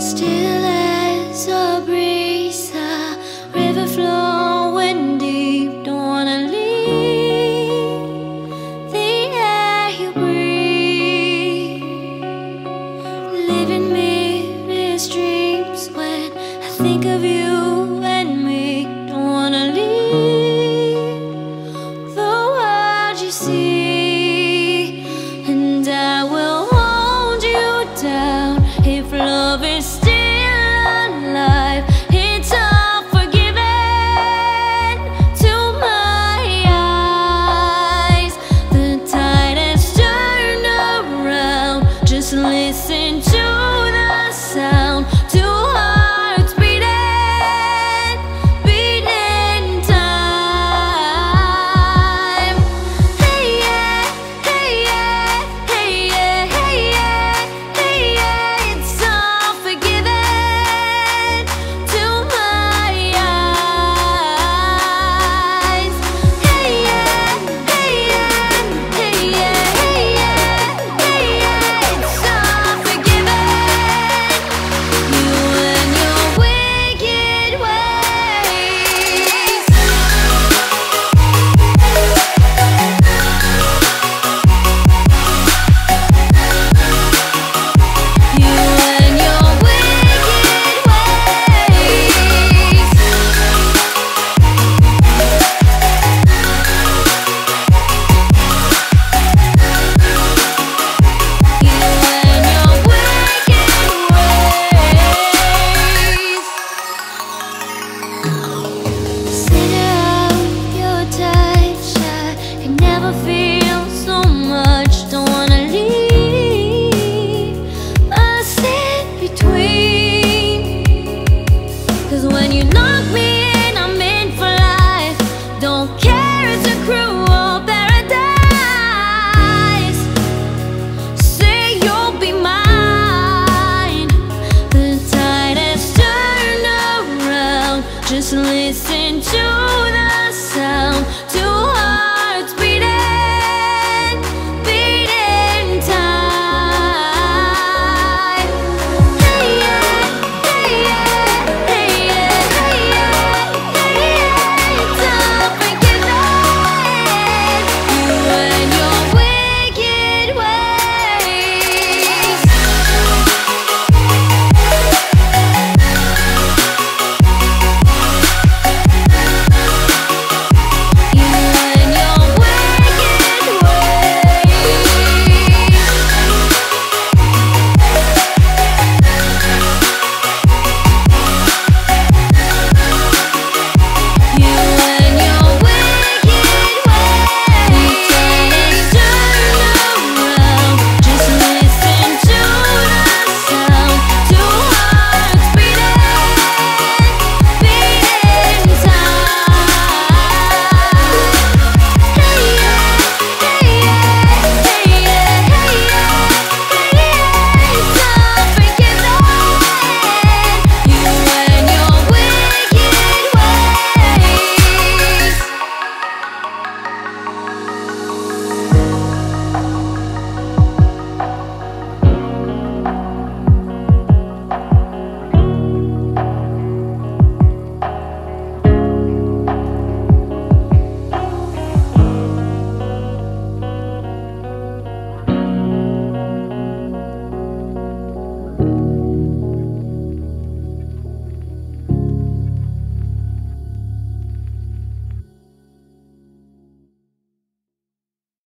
Still as a breeze, a river flowing deep. Don't wanna leave the air you breathe. Living meaningless dreams when I think of you and me. Don't wanna leave the world you see, and I will hold you down if love is still. Listen to the sound, two hearts beating time. Hey yeah, hey yeah, hey yeah, hey yeah, hey yeah. It's unforgiving to my eyes. Hey yeah, hey yeah, hey yeah, hey yeah, hey yeah. It's feel so much.